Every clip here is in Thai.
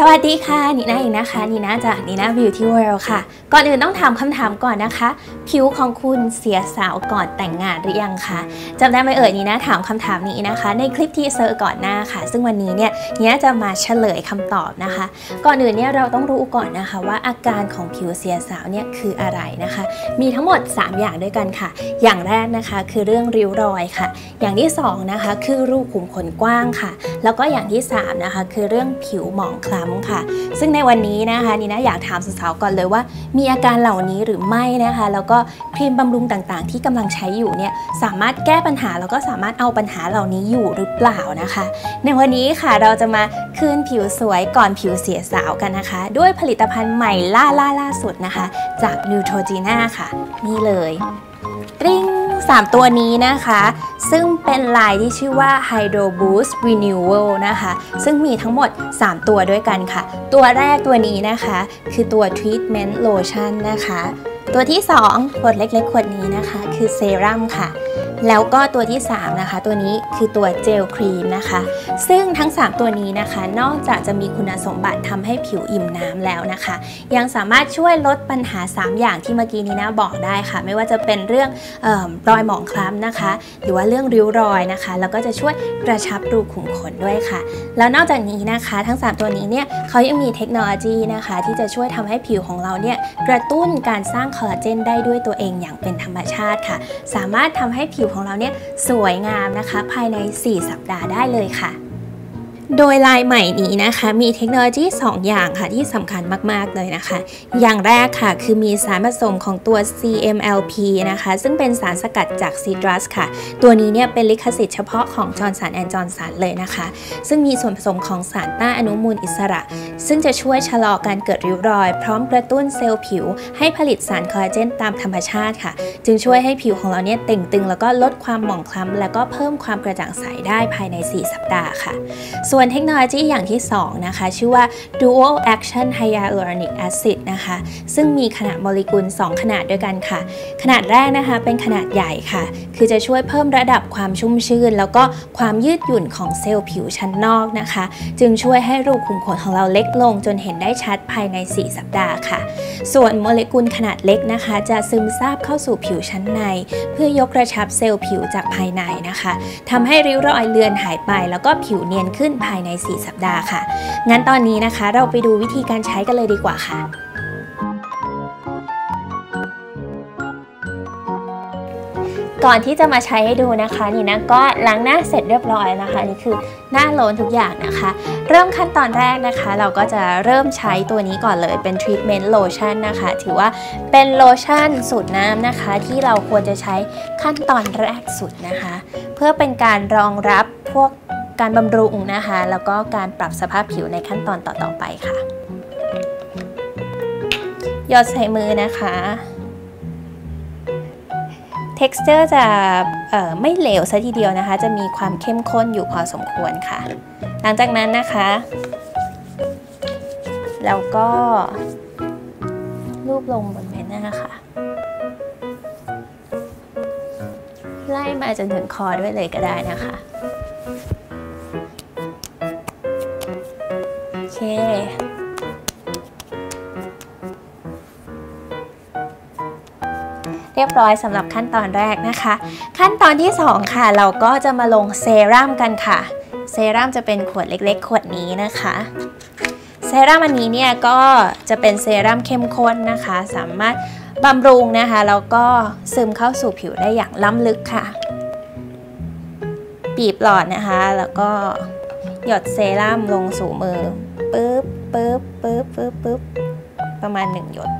สวัสดีค่ะนีน่าเองนะคะนีน่าจากนีน่าบิวตี้เวิลด์ค่ะก่อนอื่นต้องถามคำถามก่อนนะคะผิวของคุณเสียสาวก่อนแต่งงานหรือยังคะจำได้ไหมเอ่ยนีน่าถามคำถามนี้นะคะในคลิปที่เซอร์ก่อนหน้าค่ะซึ่งวันนี้เนี่ยนีน่าจะมาเฉลยคำตอบนะคะก่อนอื่นเนี่ยเราต้องรู้ก่อนนะคะว่าอาการของผิวเสียสาวเนี่ยคืออะไรนะคะมีทั้งหมด3อย่างด้วยกันค่ะอย่างแรกนะคะคือเรื่องริ้วรอยค่ะอย่างที่2นะคะคือรูขุมขนกว้างค่ะแล้วก็อย่างที่3นะคะคือเรื่องผิวหมองคล้ำค่ะซึ่งในวันนี้นะคะนีน่าอยากถามสาวๆก่อนเลยว่ามีอาการเหล่านี้หรือไม่นะคะแล้วก็ครีมบำรุงต่างๆที่กำลังใช้อยู่เนี่ยสามารถแก้ปัญหาแล้วก็สามารถเอาปัญหาเหล่านี้อยู่หรือเปล่านะคะในวันนี้ค่ะเราจะมาคืนผิวสวยก่อนผิวเสียสาวกันนะคะด้วยผลิตภัณฑ์ใหม่ล่าสุดนะคะจาก Neutrogena ค่ะนี่เลยตริ๊ง3 ตัวนี้นะคะซึ่งเป็นลายที่ชื่อว่า Hydro Boost Renewal นะคะซึ่งมีทั้งหมด3 ตัวด้วยกันค่ะตัวแรกตัวนี้นะคะคือตัว Treatment Lotion นะคะตัวที่2ขวดเล็กๆขวดนี้นะคะคือเซรั่มค่ะแล้วก็ตัวที่3นะคะตัวนี้คือตัวเจลครีมนะคะซึ่งทั้ง3ตัวนี้นะคะนอกจากจะมีคุณสมบัติทำให้ผิวอิ่มน้ำแล้วนะคะยังสามารถช่วยลดปัญหา3อย่างที่เมื่อกี้นี้นะบอกได้ค่ะไม่ว่าจะเป็นเรื่องรอยหมองคล้ำนะคะหรือว่าเรื่องริ้วรอยนะคะแล้วก็จะช่วยกระชับรูขุมขนด้วยค่ะแล้วนอกจากนี้นะคะทั้ง3ตัวนี้เนี่ยเขายังมีเทคโนโลยีนะคะที่จะช่วยทำให้ผิวของเราเนี่ยกระตุ้นการสร้างคอลลาเจนได้ด้วยตัวเองอย่างเป็นธรรมชาติค่ะสามารถทำให้ผิวของเราเนี่ยสวยงามนะคะภายใน4สัปดาห์ได้เลยค่ะโดยลายใหม่นี้นะคะมีเทคโนโลยี2อย่างค่ะที่สำคัญมากๆเลยนะคะอย่างแรกค่ะคือมีสารผสมของตัว CMLP นะคะซึ่งเป็นสารสกัดจาก Citrus ค่ะตัวนี้เนี่ยเป็นลิขสิทธิ์เฉพาะของจอห์นสันเลยนะคะซึ่งมีส่วนผสมของสารต้านอนุมูลอิสระซึ่งจะช่วยชะลอการเกิดริ้วรอยพร้อมกระตุ้นเซลล์ผิวให้ผลิตสารคอลลาเจนตามธรรมชาติค่ะจึงช่วยให้ผิวของเราเนี่ยเต่งตึงแล้วก็ลดความหมองคล้ำแล้วก็เพิ่มความกระจ่างใสได้ภายใน4สัปดาห์ค่ะส่วนเทคโนโลยีอย่างที่2นะคะชื่อว่า Dual Action Hyaluronic Acid นะคะซึ่งมีขนาดโมเลกุล2ขนาดด้วยกันค่ะขนาดแรกนะคะเป็นขนาดใหญ่ค่ะคือจะช่วยเพิ่มระดับความชุ่มชื้นแล้วก็ความยืดหยุ่นของเซลล์ผิวชั้นนอกนะคะจึงช่วยให้รูขุมขนของเราเล็กลงจนเห็นได้ชัดภายใน4สัปดาห์ค่ะส่วนโมเลกุลขนาดเล็กนะคะจะซึมซาบเข้าสู่ผิวชั้นในเพื่อยกกระชับเซลล์ผิวจากภายในนะคะทำให้ริ้วรอยเลือนหายไปแล้วก็ผิวเนียนขึ้นภายใน4สัปดาห์ค่ะงั้นตอนนี้นะคะเราไปดูวิธีการใช้กันเลยดีกว่าค่ะก่อนที่จะมาใช้ให้ดูนะคะนี่นะก็ล้างหน้าเสร็จเรียบร้อยนะคะนี่คือหน้าโลนทุกอย่างนะคะเริ่มขั้นตอนแรกนะคะเราก็จะเริ่มใช้ตัวนี้ก่อนเลยเป็น Treatment Lotion นะคะถือว่าเป็นโลชั่นสูตรน้ำนะคะที่เราควรจะใช้ขั้นตอนแรกสุดนะคะเพื่อเป็นการรองรับพวกการบำรุงนะคะแล้วก็การปรับสภาพผิวในขั้นตอนต่อๆไปค่ะหยดใส่มือนะคะ texture จะไม่เหลวซะทีเดียวนะคะจะมีความเข้มข้นอยู่พอสมควรค่ะหลังจากนั้นนะคะแล้วก็ลูบลงบนใบหน้าค่ะไล่มาจนถึงคอด้วยเลยก็ได้นะคะโอเคเรียบร้อยสำหรับขั้นตอนแรกนะคะขั้นตอนที่2ค่ะเราก็จะมาลงเซรั่มกันค่ะเซรั่มจะเป็นขวดเล็กๆขวดนี้นะคะเซรั่มอันนี้เนี่ยก็จะเป็นเซรั่มเข้มข้นนะคะสามารถบำรุงนะคะแล้วก็ซึมเข้าสู่ผิวได้อย่างล้ำลึกค่ะบีบหลอดนะคะแล้วก็หยดเซรั่มลงสู่มือปึ๊บประมาณ1หยด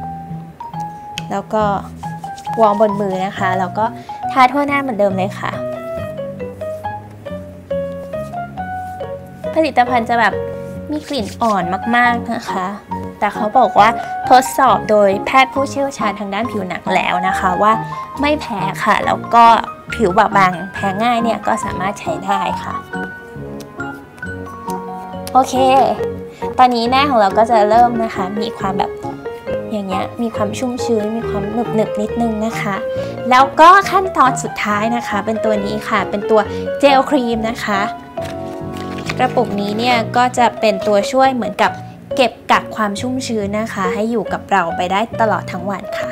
แล้วก็วางบนมือนะคะแล้วก็ทาทั่วหน้าเหมือนเดิมเลยค่ะผลิตภัณฑ์จะแบบมีกลิ่นอ่อนมากๆนะคะแต่เขาบอกว่าทดสอบโดยแพทย์ผู้เชี่ยวชาญทางด้านผิวหนังแล้วนะคะว่าไม่แพ้ค่ะแล้วก็ผิวบาบบางแพ้ง่ายเนี่ยก็สามารถใช้ได้ค่ะโอเคตอนนี้หน้าของเราก็จะเริ่มนะคะมีความแบบอย่างเงี้ยมีความชุ่มชื้นมีความหนึบนิดนึงนะคะแล้วก็ขั้นตอนสุดท้ายนะคะเป็นตัวนี้ค่ะเป็นตัวเจลครีมนะคะกระปุกนี้เนี่ยก็จะเป็นตัวช่วยเหมือนกับ เก็บกักความชุ่มชื้นนะคะให้อยู่กับเราไปได้ตลอดทั้งวันค่ะ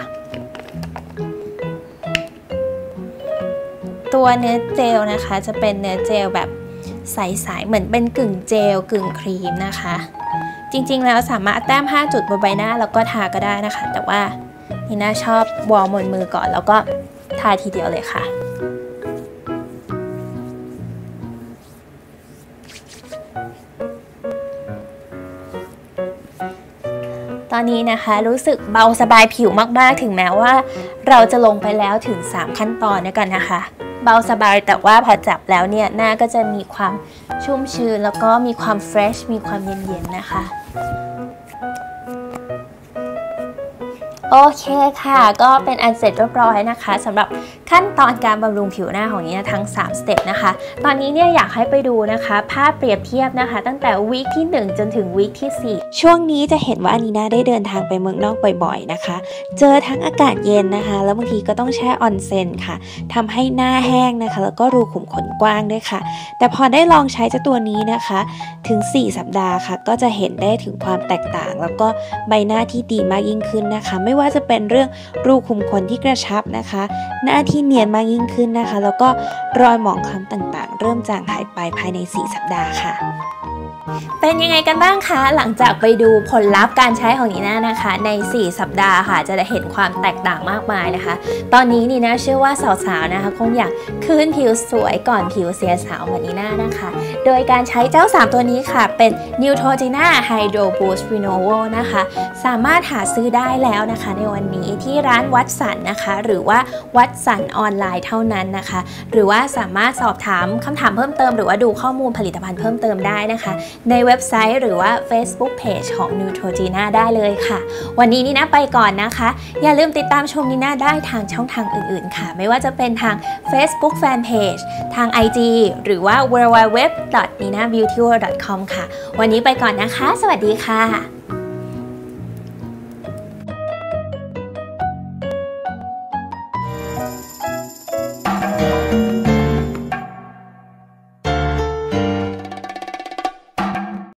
ตัวเนื้อเจลนะคะจะเป็นเนื้อเจลแบบใสๆเหมือนเป็นกึ่งเจลกึ่งครีมนะคะจริงๆแล้วสามารถแต้ม5จุดบนใบหน้าแล้วก็ทาก็ได้นะคะแต่ว่านี่น่าชอบวอร์มบนมือก่อนแล้วก็ทาทีเดียวเลยค่ะตอนนี้นะคะรู้สึกเบาสบายผิวมากๆถึงแม้ว่าเราจะลงไปแล้วถึง3ขั้นตอนด้วยกันนะคะเบาสบายแต่ว่าพอจับแล้วเนี่ยหน้าก็จะมีความชุ่มชื้นแล้วก็มีความเฟรชมีความเย็นๆนะคะโอเคค่ะก็เป็นอันเสร็จเรียบร้อยนะคะสำหรับขั้นตอนการบำรุงผิวหน้าของนี้ทั้ง3สเต็ปนะคะตอนนี้เนี่ยอยากให้ไปดูนะคะภาพเปรียบเทียบนะคะตั้งแต่วีคที่1จนถึงวีคที่4ช่วงนี้จะเห็นว่านีน่าได้เดินทางไปเมืองนอกบ่อยๆนะคะเจอทั้งอากาศเย็นนะคะแล้วบางทีก็ต้องแช่ออนเซ็นค่ะทำให้หน้าแห้งนะคะแล้วก็รูขุมขนกว้างด้วยค่ะแต่พอได้ลองใช้เจ้าตัวนี้นะคะถึง4สัปดาห์ค่ะก็จะเห็นได้ถึงความแตกต่างแล้วก็ใบหน้าที่ดีมากยิ่งขึ้นนะคะไม่ว่าจะเป็นเรื่องรูขุมขนที่กระชับนะคะหน้าที่เนียนมากยิ่งขึ้นนะคะแล้วก็รอยหมองคล้ำต่างๆเริ่มจางหายไปภายใน4สัปดาห์ค่ะเป็นยังไงกันบ้างคะหลังจากไปดูผลลัพธ์การใช้ของนีน่านะคะใน4สัปดาห์ค่ะจะได้เห็นความแตกต่างมากมายนะคะตอนนี้นีน่าเชื่อว่าสาวๆนะคะคงอยากคืนผิวสวยก่อนผิวเสียสาวเหมือนนีน่านะคะโดยการใช้เจ้า3ตัวนี้ค่ะเป็น Neutrogena Hydro Boost Renewal นะคะสามารถหาซื้อได้แล้วนะคะในวันนี้ที่ร้านวัดสันนะคะหรือว่าวัดสันออนไลน์เท่านั้นนะคะหรือว่าสามารถสอบถามคำถามเพิ่มเติมหรือว่าดูข้อมูลผลิตภัณฑ์เพิ่มเติมได้นะคะในเว็บไซต์หรือว่า Facebook Page ของ Neutrogena ได้เลยค่ะวันนี้นีน่าไปก่อนนะคะอย่าลืมติดตามชมนีน่าได้ทางช่องทางอื่นๆค่ะไม่ว่าจะเป็นทาง Facebook Fanpage ทาง IG หรือว่า www.ninabeauty.com ค่ะวันนี้ไปก่อนนะคะสวัสดีค่ะ